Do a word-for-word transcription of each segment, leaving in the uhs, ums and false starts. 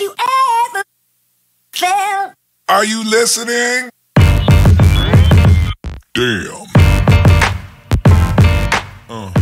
like you ever felt. Are you listening? Damn. Uh.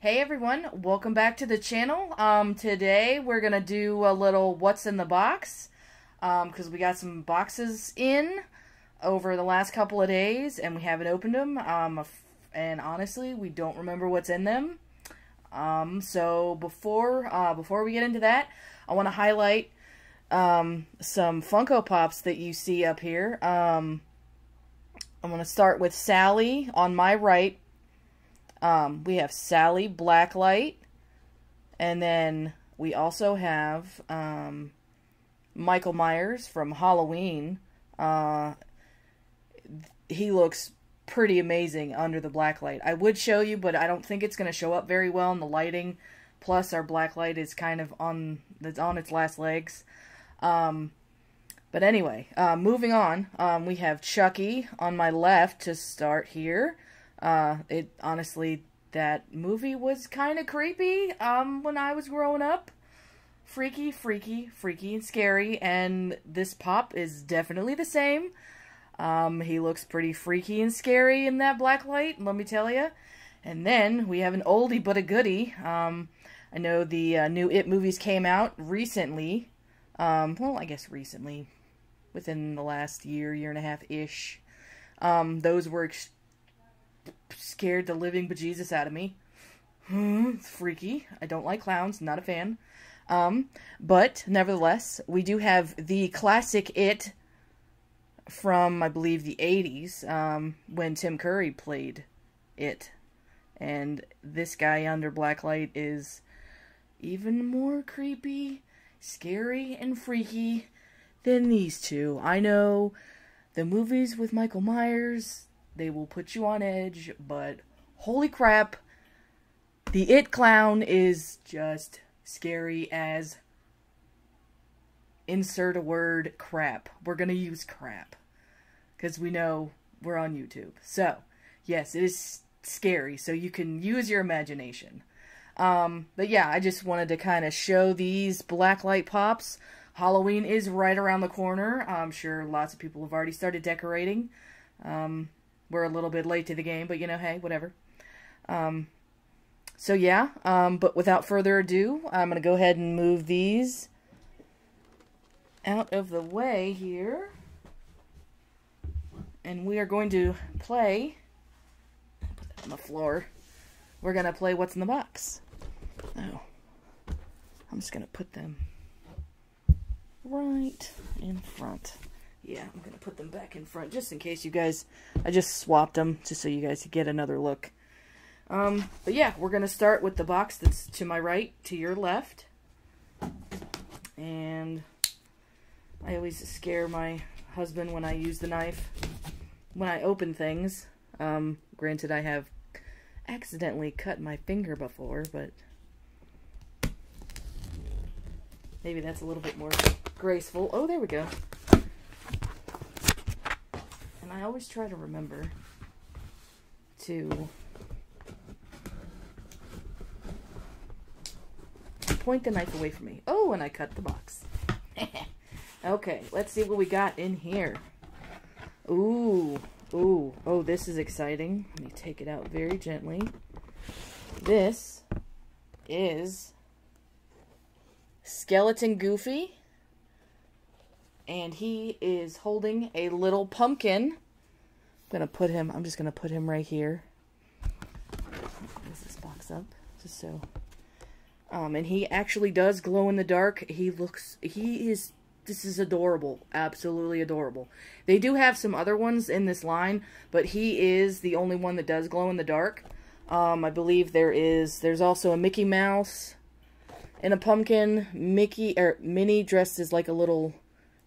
Hey everyone, welcome back to the channel. Um, today we're gonna do a little what's in the box, um, because we got some boxes in over the last couple of days and we haven't opened them. Um, and honestly, we don't remember what's in them. Um, so before, uh, before we get into that, I want to highlight, um, some Funko Pops that you see up here. Um, I'm going to start with Sally on my right. Um, we have Sally Blacklight, and then we also have, um, Michael Myers from Halloween. Uh, he looks pretty amazing under the black light. I would show you, but I don't think it's going to show up very well in the lighting. Plus, our black light is kind of on, it's on its last legs. Um, but anyway, uh, moving on, um, we have Chucky on my left to start here. Uh, it honestly, that movie was kind of creepy um, when I was growing up. Freaky, freaky, freaky, and scary, and this pop is definitely the same. Um, he looks pretty freaky and scary in that black light, let me tell you. And then we have an oldie but a goodie. Um, I know the uh, new It movies came out recently. Um, well, I guess recently, within the last year, year and a half-ish. Um, those were ex scared the living bejesus out of me. Hmm, it's freaky. I don't like clowns, not a fan. Um, but nevertheless, we do have the classic It from, I believe, the eighties, um, when Tim Curry played It. And this guy under blacklight is even more creepy, scary, and freaky than these two. I know the movies with Michael Myers, they will put you on edge, but holy crap, the It clown is just scary as, insert a word, crap. We're gonna use crap, because we know we're on YouTube. So, yes, it is scary, so you can use your imagination. Um, but yeah, I just wanted to kind of show these blacklight pops. Halloween is right around the corner. I'm sure lots of people have already started decorating. Um, we're a little bit late to the game, but you know, hey, whatever. Um, so yeah, um, but without further ado, I'm gonna go ahead and move these out of the way here, and we are going to play, put that on the floor, we're going to play what's in the box. Oh, I'm just going to put them right in front. Yeah, I'm going to put them back in front, just in case you guys, I just swapped them, just so you guys could get another look. Um, but yeah, we're going to start with the box that's to my right, to your left, and I always scare my husband when I use the knife, when I open things. Um, granted, I have accidentally cut my finger before, but maybe that's a little bit more graceful. Oh, there we go. And I always try to remember to point the knife away from me. Oh, and I cut the box. Okay, let's see what we got in here. Ooh, ooh, oh, this is exciting. Let me take it out very gently. This is Skeleton Goofy, and he is holding a little pumpkin. I'm gonna put him, I'm just gonna put him right here. Close this box up, just so. Um, and he actually does glow in the dark. He looks, he is. This is adorable. Absolutely adorable. They do have some other ones in this line, but he is the only one that does glow in the dark. Um, I believe there is, there's also a Mickey Mouse and a pumpkin. Mickey, or Minnie dressed as like a little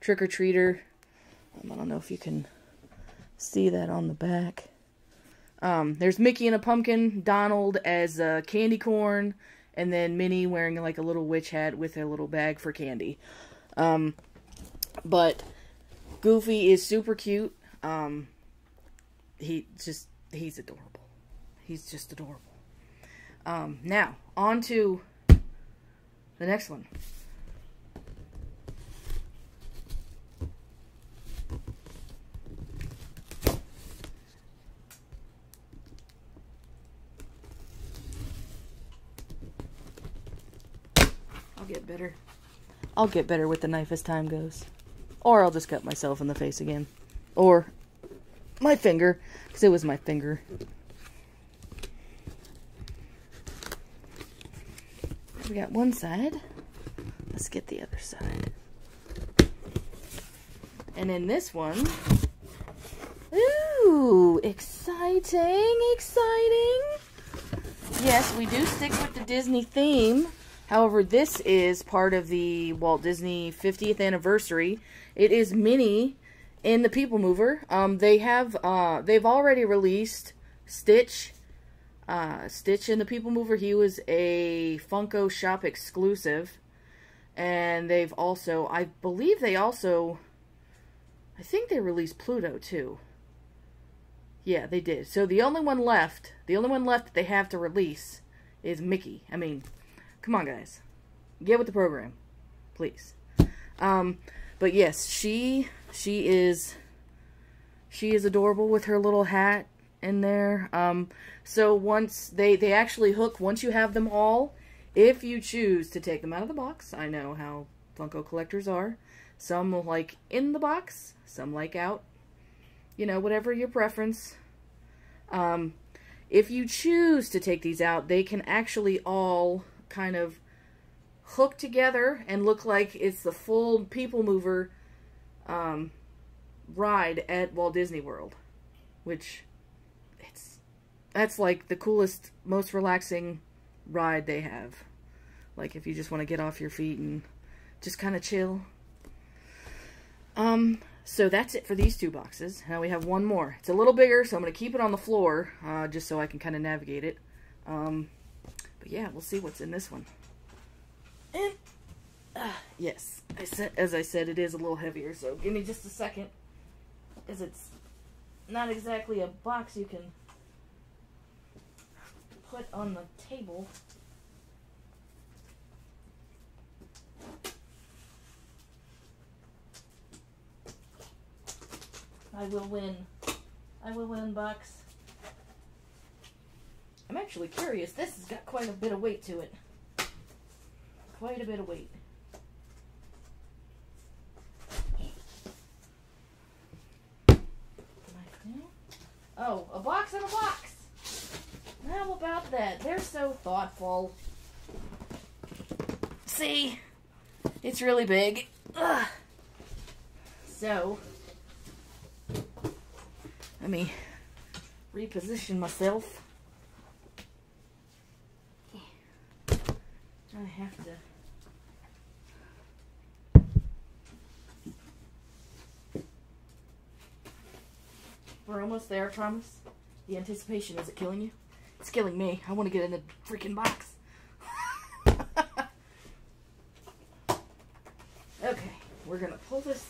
trick-or-treater. Um, I don't know if you can see that on the back. Um, there's Mickey and a pumpkin, Donald as a candy corn, and then Minnie wearing like a little witch hat with a little bag for candy. Um, but Goofy is super cute. Um, he just, he's adorable. He's just adorable. Um, now, on to the next one. I'll get better. I'll get better with the knife as time goes. Or I'll just cut myself in the face again. Or my finger, because it was my finger. We got one side. Let's get the other side. And in this one, ooh, exciting, exciting. Yes, we do stick with the Disney theme. However, this is part of the Walt Disney fiftieth anniversary. It is Minnie in the People Mover. Um, they have uh, they've already released Stitch, uh, Stitch in the People Mover. He was a Funko Shop exclusive, and they've also, I believe, they also, I think they released Pluto too. Yeah, they did. So the only one left, the only one left that they have to release is Mickey. I mean. Come on, guys. Get with the program. Please. Um, but yes, she she is she is adorable with her little hat in there. Um, so once they, they actually hook, once you have them all, if you choose to take them out of the box, I know how Funko collectors are. Some like in the box, some like out. You know, whatever your preference. Um, if you choose to take these out, they can actually all kind of hook together and look like it's the full People Mover um, ride at Walt Disney World, which it's that's like the coolest, most relaxing ride they have. Like if you just want to get off your feet and just kind of chill. Um, so that's it for these two boxes. Now we have one more. It's a little bigger, so I'm going to keep it on the floor uh, just so I can kind of navigate it. Um, Yeah, we'll see what's in this one. And, uh, yes, I said, as I said, it is a little heavier, so give me just a second, because it's not exactly a box you can put on the table. I will win. I will win, box. I'm actually curious. This has got quite a bit of weight to it. Quite a bit of weight. Oh, a box and a box! How about that? They're so thoughtful. See? It's really big. Ugh. So, let me reposition myself. I have to. We're almost there, I promise. The anticipation, is it killing you? It's killing me. I want to get in the freaking box. Okay, we're gonna pull this,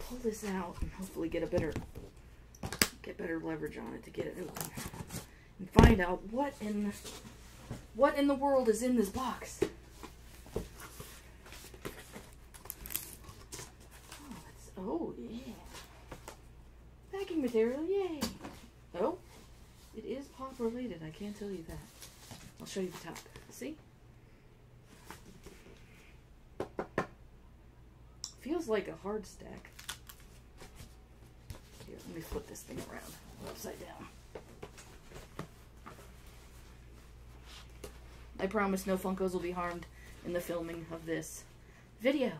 pull this out, and hopefully get a better, get better leverage on it to get it open. And find out what in what in the world is in this box. Oh, it's, oh yeah, packing material, yay! Oh, it is pop related. I can't tell you that. I'll show you the top. See? Feels like a hard stack. Here, let me flip this thing around upside down. I promise no Funkos will be harmed in the filming of this video.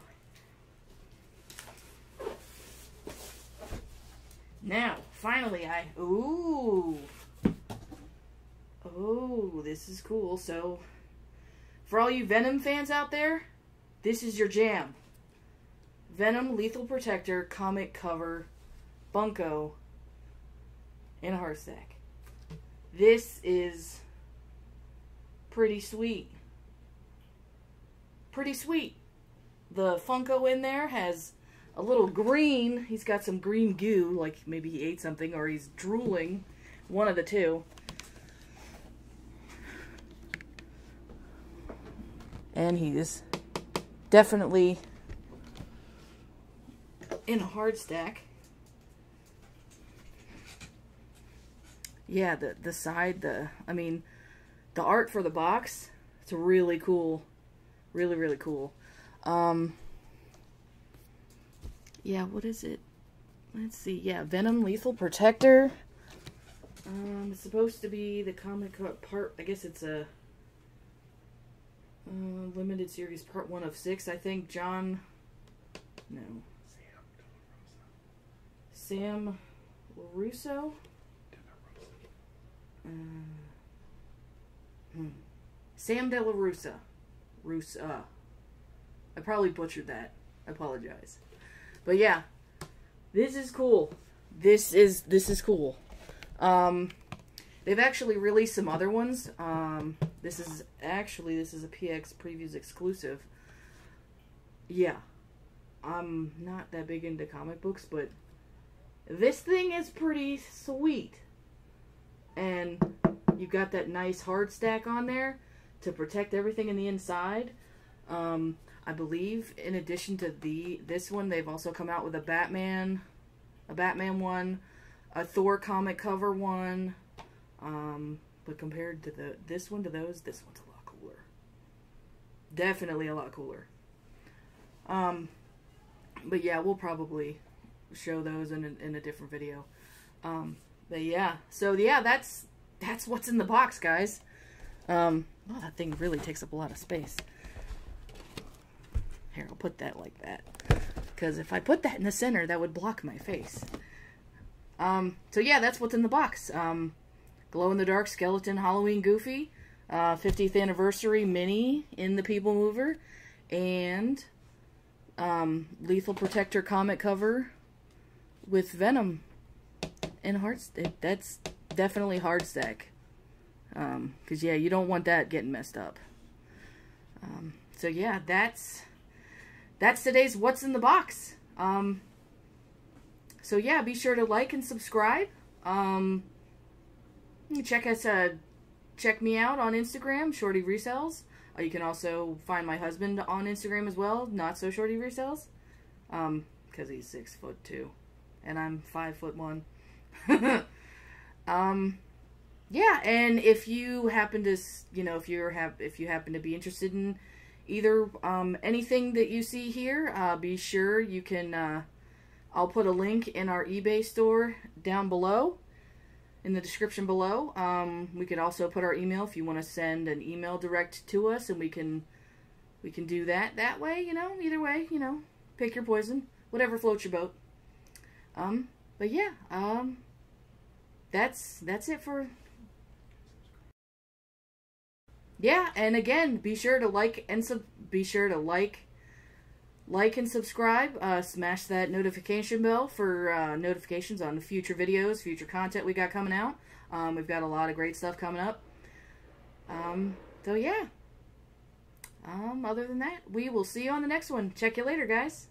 Now, finally I... Ooh! Oh, this is cool. So, for all you Venom fans out there, this is your jam. Venom Lethal Protector comic cover Funko in a hard stack. This is... pretty sweet. Pretty sweet. The Funko in there has a little green. He's got some green goo, like maybe he ate something or he's drooling. One of the two. and he is definitely in a hard stack. Yeah, the the side, the I mean, the art for the box, it's really cool, really really cool. Um, yeah, what is it? Let's see. Yeah, Venom Lethal Protector. Um, it's supposed to be the comic part. I guess it's a uh, limited series part one of six. I think John. No. Sam LaRusso? Uh, hmm. Sam de la Rosa. Rusa. I probably butchered that. I apologize. But yeah, this is cool. This is this is cool. Um, they've actually released some other ones. Um, this is actually this is a P X Previews exclusive. Yeah, I'm not that big into comic books, but this thing is pretty sweet, and you've got that nice hard stack on there to protect everything in the inside. Um, I believe in addition to the this one, they've also come out with a Batman, a Batman one, a Thor comic cover one. Um, but compared to the this one to those, this one's a lot cooler. Definitely a lot cooler. Um, but yeah, we'll probably show those in a, in a different video. Um, but yeah, so yeah, that's that's what's in the box, guys. Um, well, that thing really takes up a lot of space. Here, I'll put that like that, because if I put that in the center, that would block my face. Um, so yeah, that's what's in the box. Um, glow-in-the-dark skeleton Halloween Goofy, uh, fiftieth anniversary Minnie in the People Mover, and um, Lethal Protector comic cover with Venom and hard stack. That's definitely hard stack. Um, cause yeah, you don't want that getting messed up. Um, so yeah, that's, that's today's what's in the box. Um, so yeah, be sure to like and subscribe. Um, check us, uh, check me out on Instagram, Shorty Resells. Uh, you can also find my husband on Instagram as well, not so Shorty Resells. Um, cause he's six foot two. And I'm five foot one. um, yeah, and if you happen to, you know, if you're have if you happen to be interested in either um, anything that you see here, uh, be sure you can. Uh, I'll put a link in our eBay store down below, in the description below. Um, we could also put our email if you want to send an email direct to us, and we can we can do that that way. You know, either way, you know, pick your poison, whatever floats your boat. Um, but yeah, um, that's, that's it for, yeah, and again, be sure to like and sub, be sure to like, like and subscribe, uh, smash that notification bell for, uh, notifications on future videos, future content we got coming out. Um, we've got a lot of great stuff coming up. Um, so yeah, um, other than that, we will see you on the next one. Check you later, guys.